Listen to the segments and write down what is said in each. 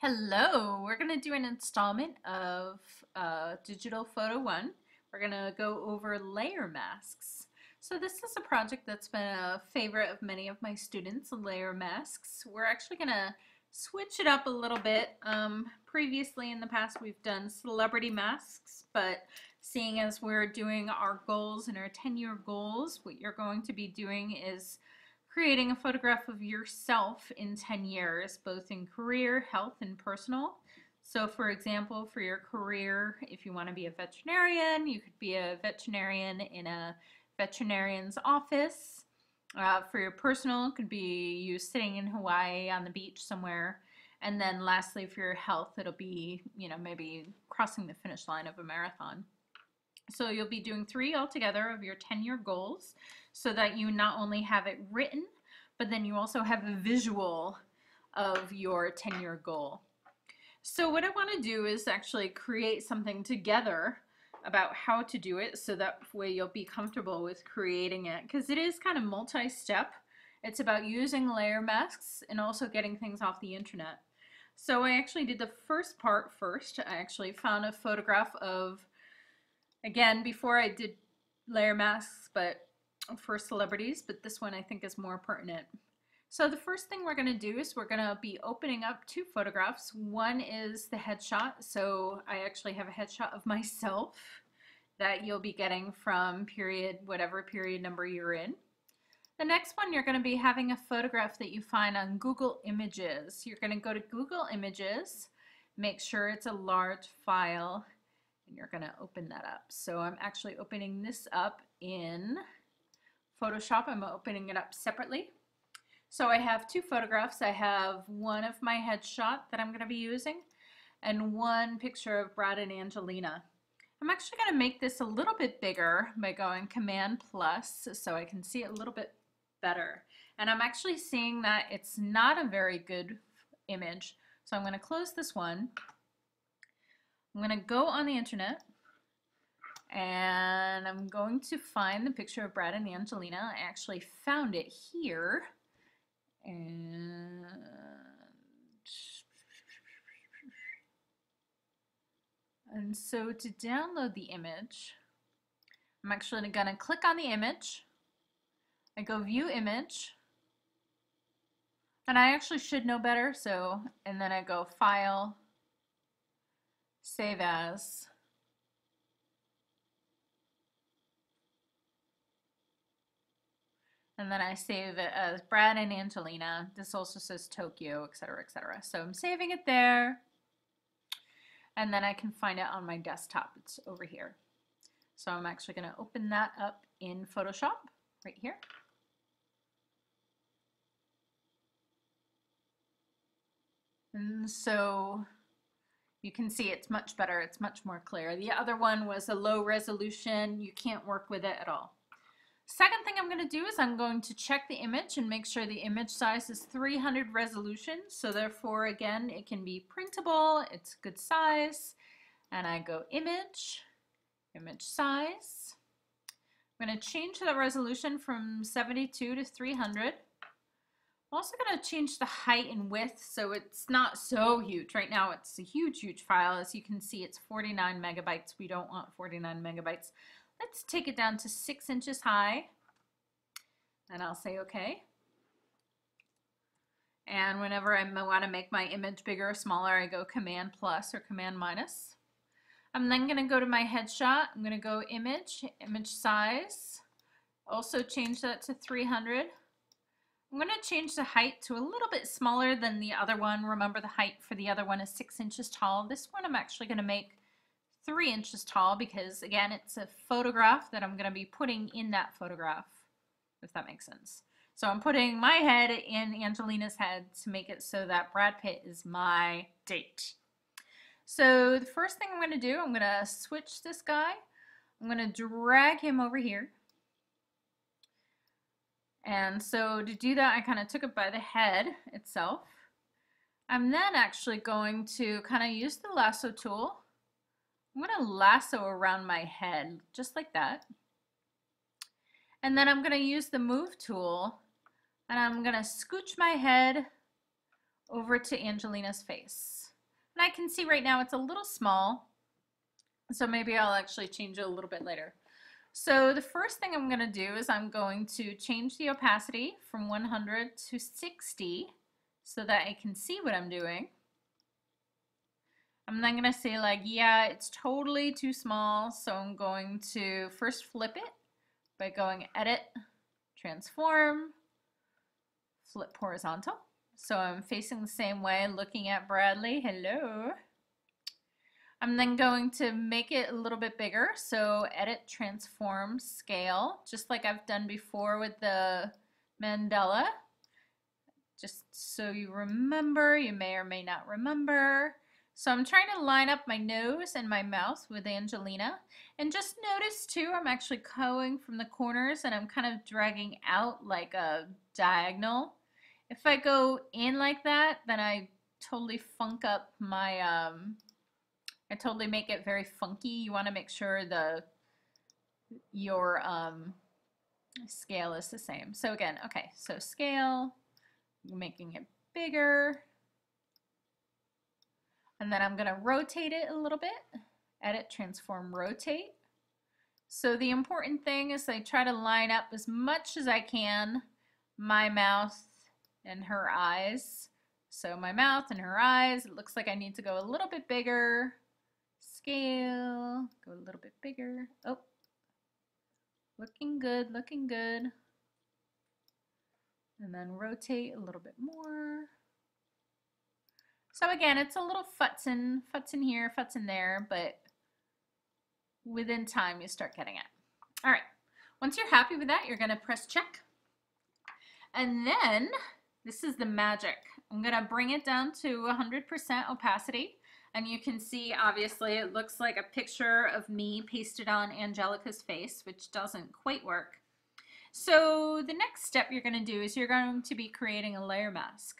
Hello, we're going to do an installment of Digital Photo 1. We're going to go over layer masks. So this is a project that's been a favorite of many of my students, layer masks. We're actually going to switch it up a little bit. Previously in the past we've done celebrity masks, but seeing as we're doing our goals and our 10-year goals, what you're going to be doing is creating a photograph of yourself in 10 years, both in career, health, and personal. So for example, for your career, if you want to be a veterinarian, you could be a veterinarian in a veterinarian's office. For your personal, it could be you sitting in Hawaii on the beach somewhere. And then lastly, for your health, it'll be, you know, maybe crossing the finish line of a marathon. So you'll be doing 3 altogether of your 10-year goals so that you not only have it written, but then you also have a visual of your 10-year goal. So what I want to do is actually create something together about how to do it so that way you'll be comfortable with creating it, because it is kind of multi-step. It's about using layer masks and also getting things off the internet. So I actually did the first part first. I actually found a photograph of, again, before I did layer masks, but for celebrities, but this one I think is more pertinent. So the first thing we're going to do is we're going to be opening up 2 photographs. One is the headshot. So I actually have a headshot of myself that you'll be getting from period, whatever period number you're in. The next one, you're going to be having a photograph that you find on Google Images. You're going to go to Google Images, make sure it's a large file, and you're going to open that up. So I'm actually opening this up in Photoshop. I'm opening it up separately. So I have 2 photographs. I have one of my headshot that I'm going to be using and one picture of Brad and Angelina. I'm actually going to make this a little bit bigger by going Command+, so I can see it a little bit better. And I'm actually seeing that it's not a very good image. So I'm going to close this one. I'm going to go on the internet and I'm going to find the picture of Brad and Angelina. I actually found it here. And so to download the image, I'm actually going to click on the image. I go view image, and I actually should know better, so, and then I go file, save as. And then I save it as Brad and Angelina. This also says Tokyo, etc., etc. So I'm saving it there. And then I can find it on my desktop. It's over here. So I'm actually going to open that up in Photoshop right here. And so you can see it's much better. It's much more clear. The other one was a low resolution. You can't work with it at all. Second thing I'm going to do is I'm going to check the image and make sure the image size is 300 resolution. So therefore, again, it can be printable, it's good size. And I go image, image size. I'm going to change the resolution from 72 to 300. I'm also going to change the height and width so it's not so huge. Right now it's a huge, huge file. As you can see, it's 49 megabytes. We don't want 49 megabytes. Let's take it down to 6 inches high, and I'll say OK. And whenever I want to make my image bigger or smaller, I go Command+ or Command-. I'm then going to go to my headshot. I'm going to go image, image size. Also change that to 300. I'm going to change the height to a little bit smaller than the other one. Remember, the height for the other one is 6 inches tall. This one I'm actually going to make 3 inches tall because, again, it's a photograph that I'm going to be putting in that photograph, if that makes sense. So I'm putting my head in Angelina's head to make it so that Brad Pitt is my date. So the first thing I'm going to do, I'm going to switch this guy. I'm going to drag him over here. And so to do that, I kind of took it by the head itself. I'm then actually going to kind of use the lasso tool. I'm going to lasso around my head, just like that. And then I'm going to use the move tool, and I'm going to scooch my head over to Angelina's face. And I can see right now it's a little small, so maybe I'll actually change it a little bit later. So the first thing I'm going to do is I'm going to change the opacity from 100 to 60 so that I can see what I'm doing. I'm then going to say, like, yeah, it's totally too small, so I'm going to first flip it by going Edit, Transform, Flip Horizontal. So I'm facing the same way, looking at Bradley. Hello. I'm then going to make it a little bit bigger. So Edit, Transform, Scale, just like I've done before with the Mandela. Just so you remember, you may or may not remember. So I'm trying to line up my nose and my mouth with Angelina. And just notice too, I'm actually going from the corners and I'm kind of dragging out like a diagonal. If I go in like that, then I totally funk up my, I totally make it very funky. You want to make sure your scale is the same. So again, okay, so scale, making it bigger. And then I'm going to rotate it a little bit. Edit, Transform, Rotate. So the important thing is I try to line up as much as I can my mouth and her eyes. So my mouth and her eyes, it looks like I need to go a little bit bigger. Scale, go a little bit bigger. Oh, looking good, looking good. And then rotate a little bit more. So again, it's a little futzing here, futzing there, but within time you start getting it. All right, once you're happy with that, you're gonna press check. And then, this is the magic. I'm gonna bring it down to 100% opacity, and you can see, obviously, it looks like a picture of me pasted on Angelica's face, which doesn't quite work. So the next step you're gonna do is you're going to be creating a layer mask.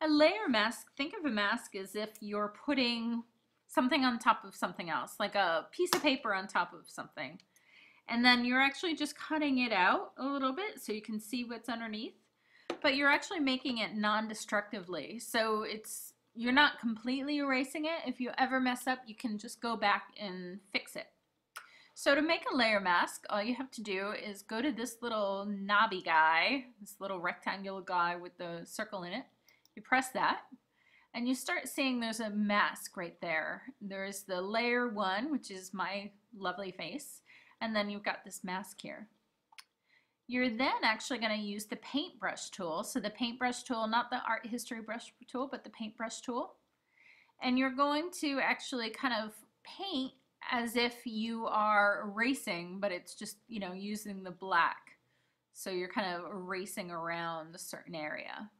A layer mask, think of a mask as if you're putting something on top of something else, like a piece of paper on top of something. And then you're actually just cutting it out a little bit so you can see what's underneath, but you're actually making it non-destructively. So you're not completely erasing it. If you ever mess up, you can just go back and fix it. So to make a layer mask, all you have to do is go to this little knobby guy, this little rectangular guy with the circle in it. You press that and you start seeing there's a mask right there. There's the layer one, which is my lovely face, and then you've got this mask here. You're then actually going to use the paintbrush tool. So the paintbrush tool, not the art history brush tool, but the paintbrush tool. And you're going to actually kind of paint as if you are erasing, but it's just, you know, using the black. So you're kind of erasing around a certain area.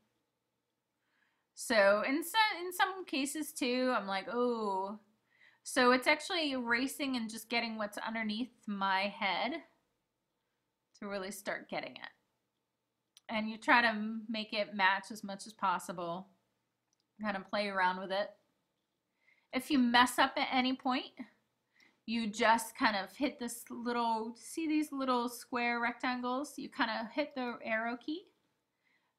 So in some cases too, I'm like, oh, so it's actually erasing and just getting what's underneath my head to really start getting it. And you try to make it match as much as possible, kind of play around with it. If you mess up at any point, you just kind of hit this little, see these little square rectangles? You kind of hit the arrow key.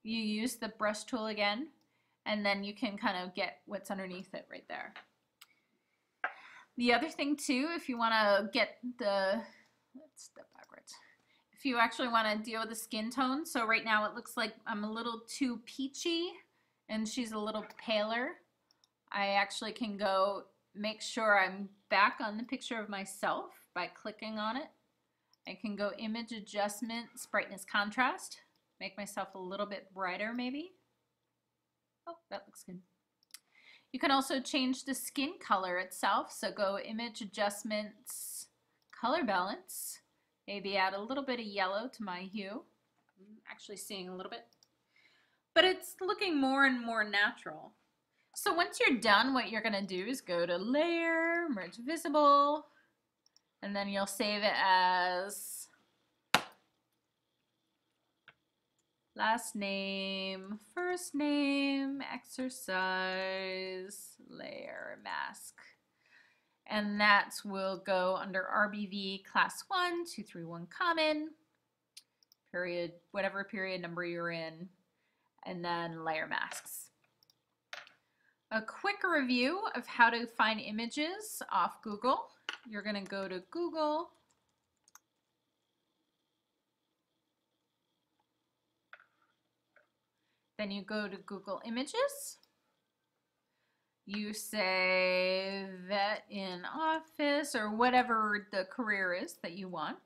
You use the brush tool again. And then you can kind of get what's underneath it right there. The other thing too, if you want to get the, let's step backwards. If you actually want to deal with the skin tone, so right now it looks like I'm a little too peachy and she's a little paler. I actually can go make sure I'm back on the picture of myself by clicking on it. I can go Image Adjustments, Brightness Contrast, make myself a little bit brighter maybe. Oh, that looks good. You can also change the skin color itself. So go Image Adjustments, Color Balance. Maybe add a little bit of yellow to my hue. I'm actually seeing a little bit. But it's looking more and more natural. So once you're done, what you're going to do is go to Layer, Merge Visible, and then you'll save it as last name, first name, exercise, layer, mask. And that will go under RBV class 1, 231 common, period, whatever period number you're in, and then layer masks. a quick review of how to find images off Google. You're going to go to Google. Then you go to Google Images. You say vet in office or whatever the career is that you want.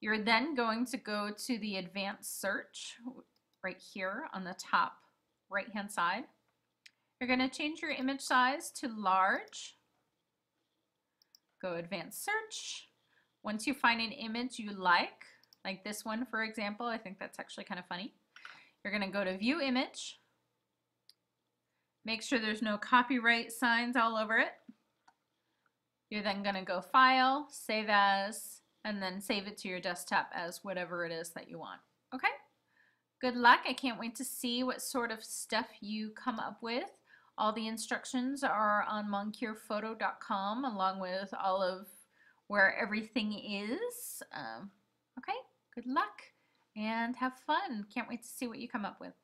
You're then going to go to the advanced search right here on the top right hand side. You're going to change your image size to large. Go advanced search. Once you find an image you like this one for example, I think that's actually kind of funny. You're going to go to view image. Make sure there's no copyright signs all over it. You're then going to go File, Save As, and then save it to your desktop as whatever it is that you want. Okay? Good luck. I can't wait to see what sort of stuff you come up with. All the instructions are on moncurephoto.com along with all of where everything is. Okay? Good luck and have fun. Can't wait to see what you come up with.